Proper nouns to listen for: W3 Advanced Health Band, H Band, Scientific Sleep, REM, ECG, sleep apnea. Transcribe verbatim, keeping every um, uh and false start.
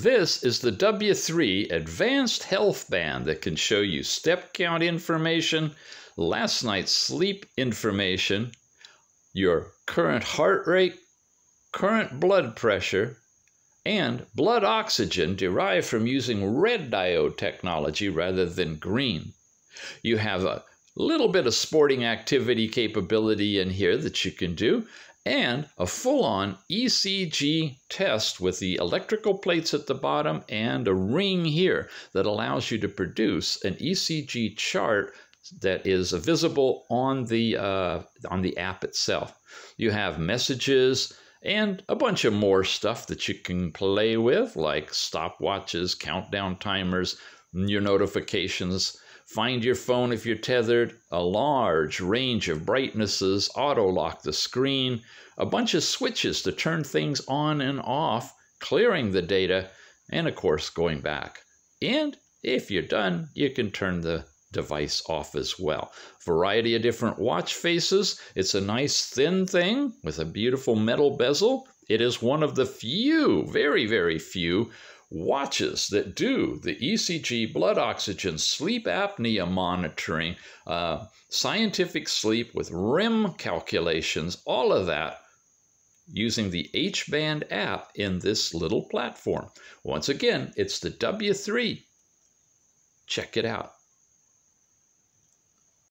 This is the W three Advanced Health Band that can show you step count information, last night's sleep information, your current heart rate, current blood pressure, and blood oxygen derived from using red diode technology rather than green. You have a little bit of sporting activity capability in here that you can do, and a full-on E C G test with the electrical plates at the bottom and a ring here that allows you to produce an E C G chart that is visible on the, uh, on the app itself. You have messages and a bunch of more stuff that you can play with, like stopwatches, countdown timers, your notifications. Find your phone if you're tethered, a large range of brightnesses, auto-lock the screen, a bunch of switches to turn things on and off, clearing the data, and of course going back. And if you're done, you can turn the device off as well. Variety of different watch faces. It's a nice thin thing with a beautiful metal bezel. It is one of the few, very, very few, watches that do the E C G, blood oxygen, sleep apnea monitoring, uh, scientific sleep with R E M calculations, all of that using the H band app in this little platform. Once again, it's the W three. Check it out.